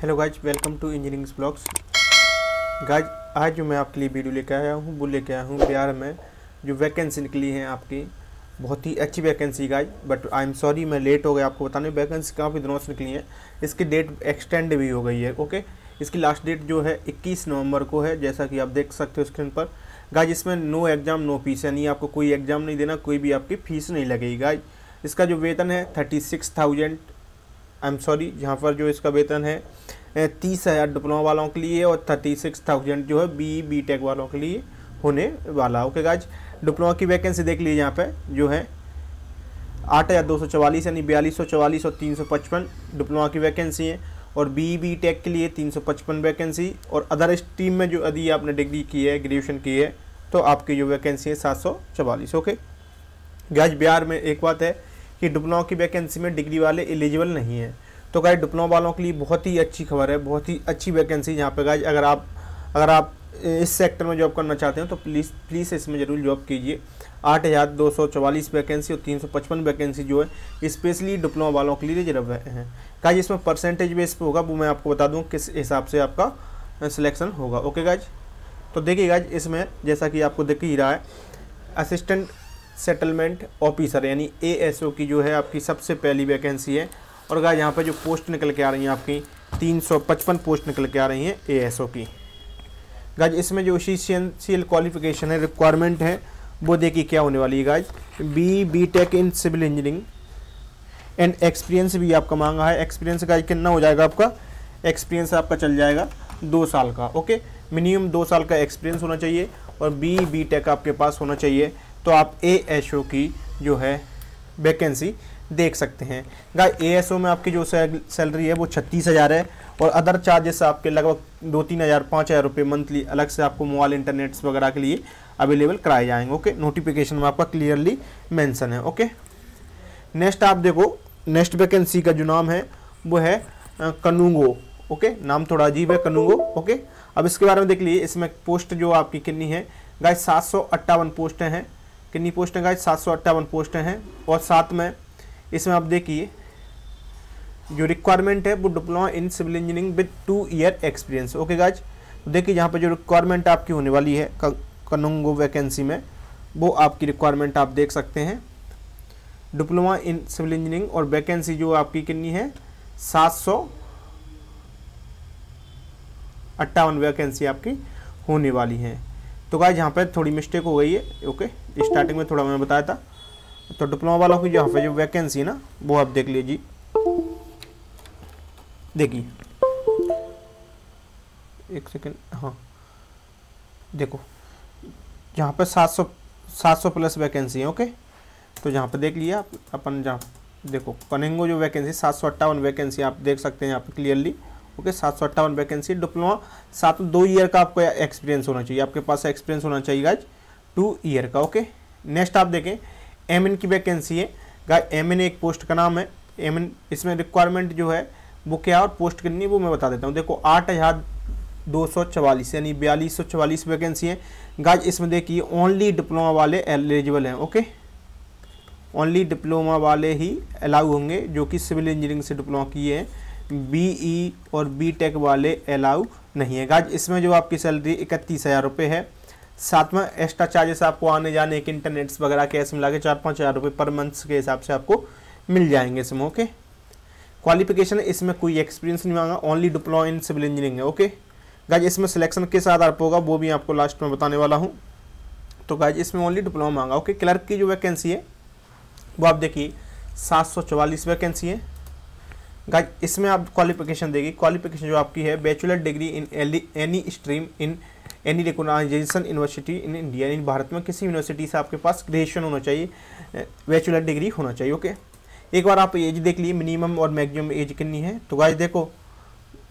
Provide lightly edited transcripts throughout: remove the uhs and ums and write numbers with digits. Hello guys, welcome to engineerings blogs. Guys आज जो मैं आपके लिए वीडियो लेकर आया हूँ वो लेकर आया हूँ बिहार में जो वैकेंसी निकली है आपकी, बहुत ही अच्छी vacancy guys. But I am sorry मैं लेट हो गया आपको बताने। वैकेंसी काफ़ी दिनों से निकली है, इसकी डेट एक्सटेंड भी हो गई है। ओके, इसकी लास्ट डेट जो है 21 नवंबर को है, जैसा कि आप देख सकते हो स्क्रीन पर। गाइज इसमें नो एग्ज़ाम नो फीस, यानी आपको कोई एग्ज़ाम नहीं देना, कोई भी आपकी फ़ीस नहीं लगेगी। गाइज इसका जो वेतन है 36,000, आई एम सॉरी, जहाँ पर जो इसका वेतन है 30,000 डिप्लोमा वालों के लिए और 36,000 जो है बी टेक वालों के लिए होने वाला। ओके गाइज, डिप्लोमा की वैकेंसी देख लीजिए, यहाँ पे जो है 8,244 यानी 4,244 और 355 डिप्लोमा की वैकेंसी है, और बी टेक के लिए 355 वैकेंसी, और अदर स्ट्रीम में जो यदि आपने डिग्री की है, ग्रेजुएशन की है, तो आपकी जो वैकेंसी है 744। ओके गाइज, बिहार में एक बात है कि डिप्लोमा की वैकेंसी में डिग्री वाले एलिजिबल नहीं है, तो गाइज डिप्लोमा वालों के लिए बहुत ही अच्छी खबर है, बहुत ही अच्छी वैकेंसी यहाँ पे गाइज। अगर आप इस सेक्टर में जॉब करना चाहते हो तो प्लीज़ इसमें ज़रूर जॉब कीजिए। 8,244 वैकेंसी और 355 वैकेंसी जो है स्पेशली डिप्लोमा वालों के लिए रिजर्व है। गाइज इसमें परसेंटेज बेस पर होगा, वो मैं आपको बता दूँ किस हिसाब से आपका सिलेक्शन होगा। ओके गाइज, तो देखिए गाइज इसमें जैसा कि आपको दिख ही रहा है, असिस्टेंट सेटलमेंट ऑफिसर यानी एएसओ की जो है आपकी सबसे पहली वैकेंसी है। और गाइज यहाँ पे जो पोस्ट निकल के आ रही हैं आपकी 355 पोस्ट निकल के आ रही हैं एएसओ की। गाइज इसमें जो एसेंशियल क्वालिफिकेशन है, रिक्वायरमेंट है, वो देखिए क्या होने वाली है guys. B tech in civil engineering and experience भी आपका मांगा है। एक्सपीरियंस गाइज कितना हो जाएगा आपका, एक्सपीरियंस आपका चल जाएगा 2 साल का। ओके, मिनिमम 2 साल का एक्सपीरियंस होना चाहिए और बी टेक आपके पास होना चाहिए, तो आप एएसओ की जो है वैकेंसी देख सकते हैं। गाइस एएसओ में आपकी जो सैलरी है वो 36,000 है, और अदर चार्जेस आपके लगभग 2-3,000-5,000 रुपये मंथली अलग से आपको मोबाइल इंटरनेट्स वगैरह के लिए अवेलेबल कराए जाएंगे। ओके, नोटिफिकेशन में आपका क्लियरली मेंशन है। ओके, नेक्स्ट आप देखो, नेक्स्ट वैकेंसी का जो नाम है वो है कनूंगो। ओके, नाम थोड़ा अजीब है, कनूंगो। ओके, अब इसके बारे में देख लीजिए, इसमें पोस्ट जो आपकी कितनी है गाइस 758 पोस्ट हैं। कितनी पोस्ट हैं गाइज, 758 पोस्ट हैं। और साथ में इसमें आप देखिए जो रिक्वायरमेंट है वो diploma in civil engineering with 2 year experience. Okay guys, तो देखिए यहाँ पे जो रिक्वायरमेंट आपकी होने वाली है कनूंगो वैकेंसी में, वो आपकी रिक्वायरमेंट आप देख सकते हैं, डिप्लोमा इन सिविल इंजीनियरिंग, और वैकेंसी जो आपकी कितनी है 758 वैकेंसी आपकी होने वाली है। तो गाइज यहाँ पे थोड़ी मिस्टेक हो गई है। ओके, स्टार्टिंग में थोड़ा मैंने बताया था, तो डिप्लोमा वालों की यहाँ पे जो वैकेंसी है ना वो आप देख लीजिए। देखिए एक सेकेंड, हाँ देखो यहाँ पे 700 प्लस वैकेंसी है। ओके, तो यहाँ पे देख लिया अपन, जहाँ देखो कनूंगो जो वैकेंसी 758 वैकेंसी आप देख सकते हैं यहाँ पे clearly. Okay, 758 vacancy, diploma 2 year का आपको एक्सपीरियंस होना चाहिए, आपके पास एक्सपीरियंस होना चाहिए गाइज 2 ईयर का। ओके, नेक्स्ट आप देखें एमएन की वैकेंसी है गाइज। एमएन एक पोस्ट का नाम है एमएन, इसमें रिक्वायरमेंट जो है वो क्या और पोस्ट कितनी है वो मैं बता देता हूँ। देखो 8,244 यानी 4,244 वैकेंसी है गाइज। इसमें देखिए ओनली डिप्लोमा वाले एलिजिबल हैं। ओके, ओनली डिप्लोमा वाले ही अलाउ होंगे, जो कि सिविल इंजीनियरिंग से डिप्लोमा किए हैं। बीई और बीटेक वाले अलाउ नहीं है गाइज। इसमें जो आपकी सैलरी 31,000 रुपये है, साथ में एक्स्ट्रा चार्जेस आपको आने जाने के इंटरनेट्स वगैरह के ऐसे मिला के 4-5 हज़ार रुपये पर मंथ के हिसाब से आपको मिल जाएंगे इसमें। ओके, क्वालिफिकेशन इसमें कोई एक्सपीरियंस नहीं मांगा, only diploma in civil engineering है। ओके गाइज, इसमें सिलेक्शन किस आधार पर होगा वो भी आपको लास्ट में बताने वाला हूँ। तो गाइज इसमें ओनली डिप्लोमा मांगा। ओके, क्लर्क की जो वैकेंसी है वो आप देखिए 744 वैकेंसी है गाइज। इसमें आप क्वालिफिकेशन देखिए, क्वालिफिकेशन जो आपकी है bachelor degree in any stream in any recognization university in India, यानी भारत में किसी यूनिवर्सिटी से आपके पास ग्रेजुएशन होना चाहिए, बैचलर डिग्री होना चाहिए। ओके, एक बार आप एज देख लीजिए, मिनिमम और मैक्सिमम एज कितनी है। तो गाइज देखो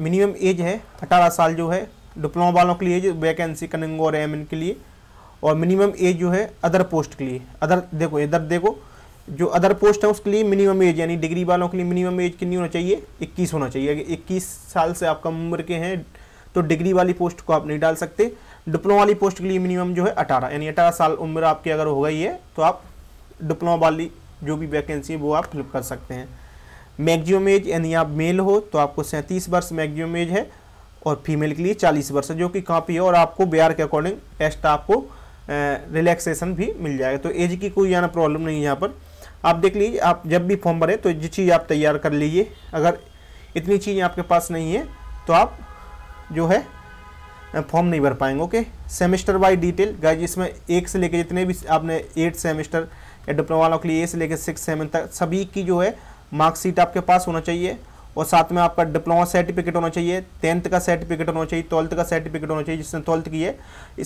मिनिमम एज है 18 साल जो है डिप्लोमा वालों के लिए, जो वैकेंसी कनूंगो और एमएन के लिए, और मिनिमम एज जो है अदर पोस्ट के लिए। अदर देखो, इधर देखो जो अदर पोस्ट है उसके लिए मिनिमम एज, यानी डिग्री वालों के लिए मिनिमम एज कितनी होना चाहिए, 21 होना चाहिए। अगर 21 साल से आप कम उम्र के हैं तो डिग्री वाली पोस्ट को आप नहीं डाल सकते। डिप्लोमा वाली पोस्ट के लिए मिनिमम जो है 18, यानी 18 साल उम्र आपकी अगर हो गई है तो आप डिप्लोमा वाली जो भी वैकेंसी है वो आप फिलअप कर सकते हैं। मैक्सिमम एज यानी आप मेल हो तो आपको 37 वर्ष मैक्सिमम एज है और फीमेल के लिए 40 वर्ष है जो कि काफ़ी है। और आपको बिहार के अकॉर्डिंग एक्स्ट्रा आपको रिलैक्सेशन भी मिल जाएगा, तो एज की कोई यहाँ प्रॉब्लम नहीं है। यहाँ पर आप देख लीजिए, आप जब भी फॉर्म भरें तो ये चीज़ आप तैयार कर लीजिए। अगर इतनी चीज़ें आपके पास नहीं है तो आप जो है फॉर्म नहीं भर पाएंगे। Okay, semester wise detail guys, इसमें एक से लेकर जितने भी आपने 8 सेमेस्टर या डिप्लोमा वालों के लिए 8 से लेकर 6-7 तक सभी की जो है मार्कशीट आपके पास होना चाहिए और साथ में आपका डिप्लोमा सर्टिफिकेट होना चाहिए, 10th का सर्टिफिकेट होना चाहिए, 12th का सर्टिफिकेट होना चाहिए जिसने 12th की है,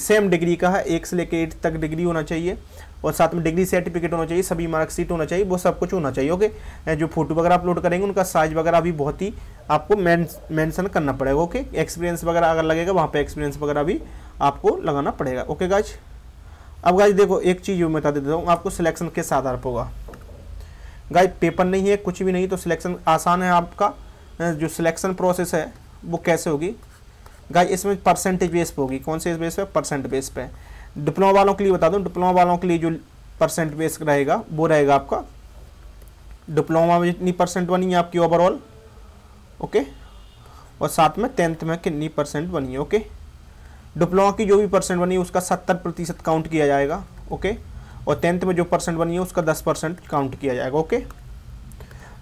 सेम डिग्री का है, 1 से लेकर 8 तक डिग्री होना चाहिए और साथ में डिग्री सर्टिफिकेट होना चाहिए, सभी मार्कशीट होना चाहिए, वो सब कुछ होना चाहिए। ओके, जो फोटो वगैरह अपलोड करेंगे उनका साइज वगैरह भी बहुत ही आपको मेंशन करना पड़ेगा। ओके, एक्सपीरियंस वगैरह अगर लगेगा वहाँ पर एक्सपीरियंस वगैरह भी आपको लगाना पड़ेगा। ओके गाइज, अब गाइज देखो एक चीज़ मैं बता देता हूँ आपको, सिलेक्शन किस आधार पर होगा गाइज। पेपर नहीं है, कुछ भी नहीं, तो सिलेक्शन आसान है आपका। जो सिलेक्शन प्रोसेस है वो कैसे होगी गाइज, इसमें परसेंटेज बेस पे होगी। कौन से बेस पे? परसेंट बेस पे। डिप्लोमा वालों के लिए बता दूं, डिप्लोमा वालों के लिए जो परसेंट बेस रहेगा वो रहेगा आपका डिप्लोमा में जितनी परसेंट बनी है आपकी ओवरऑल, ओके, और साथ में 10th में कितनी परसेंट बनी है। ओके, डिप्लोमा की जो भी परसेंट बनी है उसका 70% काउंट किया जाएगा। ओके, और 10th में जो परसेंट बनी है उसका 10% काउंट किया जाएगा। ओके,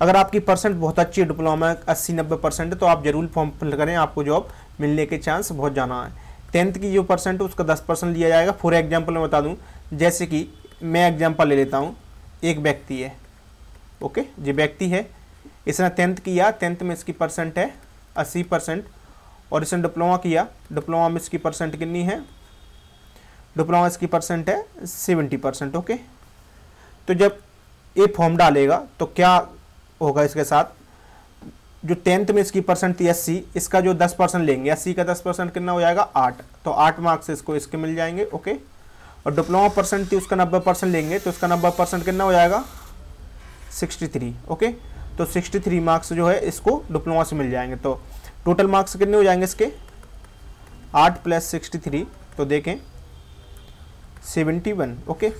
अगर आपकी परसेंट बहुत अच्छी है, डिप्लोमा 80-90% है, तो आप जरूर फॉर्म फिल करें, आपको जॉब मिलने के चांस बहुत ज़्यादा है। 10th की जो परसेंट है उसका 10% लिया जाएगा। फॉर एग्जाम्पल मैं बता दूं, जैसे कि मैं एग्जाम्पल ले लेता हूं, एक व्यक्ति है, ओके, जो व्यक्ति है इसने 10th किया, 10th में इसकी परसेंट है 80% और इसने डिप्लोमा किया, डिप्लोमा में इसकी परसेंट कितनी है, डिप्लोमा इसकी परसेंट है 70%। ओके, तो जब ये फॉर्म डालेगा तो क्या होगा इसके साथ, जो 10th में इसकी परसेंट थी 80, इसका जो 10% लेंगे, 80 का 10% कितना हो जाएगा 8, तो 8 मार्क्स इसको इसके मिल जाएंगे। ओके, और डिप्लोमा परसेंट थी उसका 90% लेंगे तो इसका 90% कितना हो जाएगा 63। ओके, तो 63 मार्क्स जो है इसको डिप्लोमा से मिल जाएंगे। तो टोटल मार्क्स कितने हो जाएंगे इसके 8 + 63, तो देखें 71। ओके,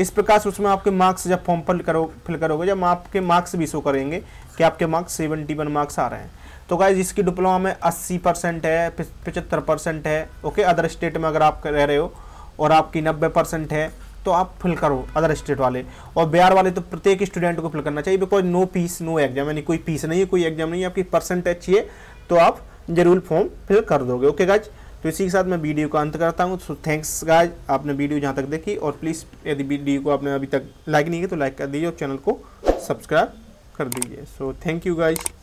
इस प्रकार से उसमें आपके मार्क्स जब फॉर्म फिल करोगे जब आपके मार्क्स भी शो करेंगे कि आपके मार्क्स 71 मार्क्स आ रहे हैं। तो गाइज इसकी डिप्लोमा में 80% है, 75% है। ओके, अदर स्टेट में अगर आप रह रहे हो और आपकी 90% है तो आप फिल करो अदर स्टेट वाले, और बिहार वाले तो प्रत्येक स्टूडेंट को फिल करना चाहिए because no fees no exam, यानी कोई फीस नहीं है, कोई एग्जाम नहीं है, आपकी परसेंट अच्छी है तो आप जरूर फॉर्म फिल कर दोगे। ओके गाइज, तो इसी के साथ मैं वीडियो का अंत करता हूँ। सो थैंक्स गाइज, आपने वीडियो जहाँ तक देखी, और प्लीज़ यदि वीडियो को आपने अभी तक लाइक नहीं किया तो लाइक कर दीजिए और चैनल को सब्सक्राइब कर दीजिए। So thank you guys.